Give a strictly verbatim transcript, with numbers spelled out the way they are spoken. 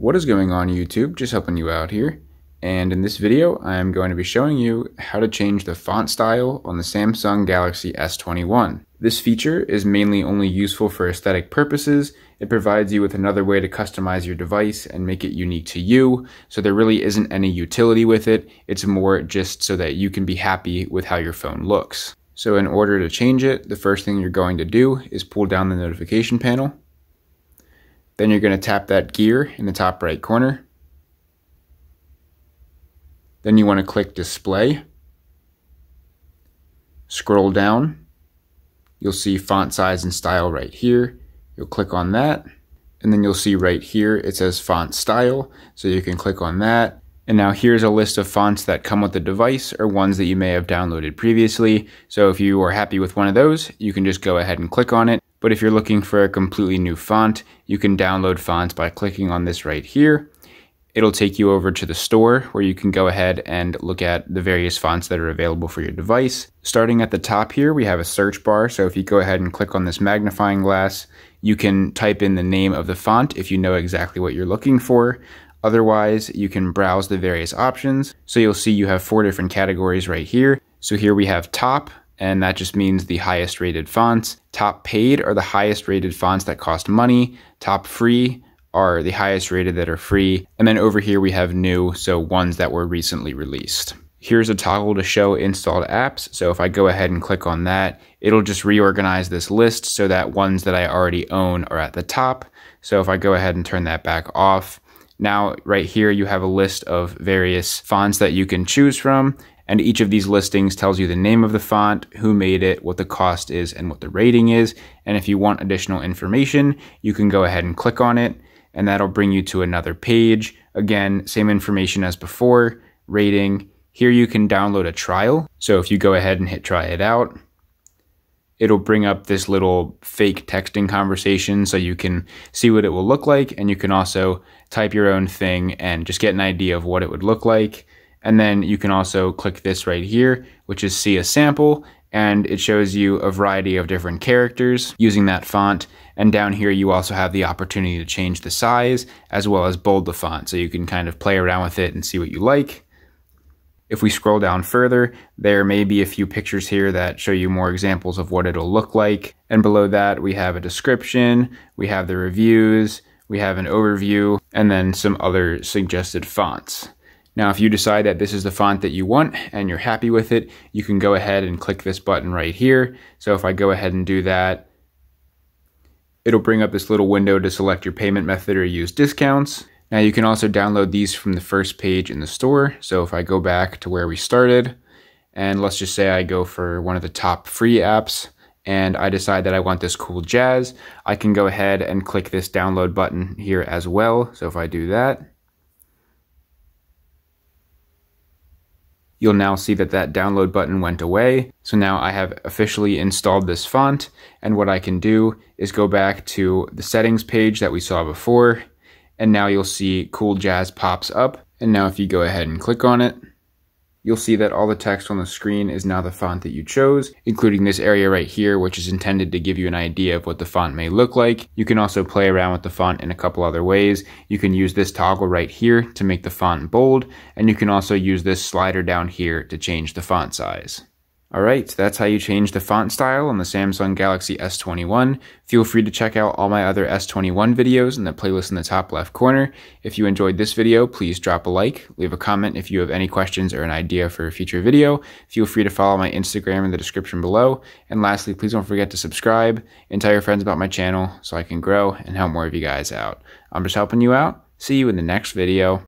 What is going on YouTube? Just helping you out here. And in this video, I'm going to be showing you how to change the font style on the Samsung Galaxy S twenty-one. This feature is mainly only useful for aesthetic purposes. It provides you with another way to customize your device and make it unique to you. So there really isn't any utility with it. It's more just so that you can be happy with how your phone looks. So in order to change it, the first thing you're going to do is pull down the notification panel. Then you're going to tap that gear in the top right corner. Then you want to click display. Scroll down. You'll see font size and style right here. You'll click on that. And then you'll see right here it says font style. So you can click on that. And now here's a list of fonts that come with the device or ones that you may have downloaded previously. So if you are happy with one of those, you can just go ahead and click on it. But if you're looking for a completely new font, you can download fonts by clicking on this right here. It'll take you over to the store where you can go ahead and look at the various fonts that are available for your device. Starting at the top here, we have a search bar. So if you go ahead and click on this magnifying glass, you can type in the name of the font if you know exactly what you're looking for. Otherwise, you can browse the various options. So you'll see you have four different categories right here. So here we have top. And that just means the highest rated fonts. Top paid are the highest rated fonts that cost money. Top free are the highest rated that are free. And then over here we have new, so ones that were recently released. Here's a toggle to show installed apps. So if I go ahead and click on that, it'll just reorganize this list so that ones that I already own are at the top. So if I go ahead and turn that back off, now right here you have a list of various fonts that you can choose from. And each of these listings tells you the name of the font, who made it, what the cost is, and what the rating is. And if you want additional information, you can go ahead and click on it, and that'll bring you to another page. Again, same information as before, rating. Here you can download a trial. So if you go ahead and hit try it out, it'll bring up this little fake texting conversation so you can see what it will look like. And you can also type your own thing and just get an idea of what it would look like. And then you can also click this right here, which is see a sample, and it shows you a variety of different characters using that font. And down here, you also have the opportunity to change the size as well as bold the font. So you can kind of play around with it and see what you like. If we scroll down further, there may be a few pictures here that show you more examples of what it'll look like. And below that, we have a description, we have the reviews, we have an overview, and then some other suggested fonts. Now, if you decide that this is the font that you want and you're happy with it, you can go ahead and click this button right here. So if I go ahead and do that, it'll bring up this little window to select your payment method or use discounts. Now, you can also download these from the first page in the store. So if I go back to where we started, and let's just say I go for one of the top free apps, and I decide that I want this Cool Jazz, I can go ahead and click this download button here as well. So if I do that, you'll now see that that download button went away. So now I have officially installed this font. And what I can do is go back to the settings page that we saw before. And now you'll see Cool Jazz pops up. And now if you go ahead and click on it, you'll see that all the text on the screen is now the font that you chose, including this area right here, which is intended to give you an idea of what the font may look like. You can also play around with the font in a couple other ways. You can use this toggle right here to make the font bold, and you can also use this slider down here to change the font size. All right, that's how you change the font style on the Samsung Galaxy S twenty-one. Feel free to check out all my other S twenty-one videos in the playlist in the top left corner. If you enjoyed this video, please drop a like, leave a comment if you have any questions or an idea for a future video. Feel free to follow my Instagram in the description below. And lastly, please don't forget to subscribe and tell your friends about my channel so I can grow and help more of you guys out. I'm just helping you out. See you in the next video.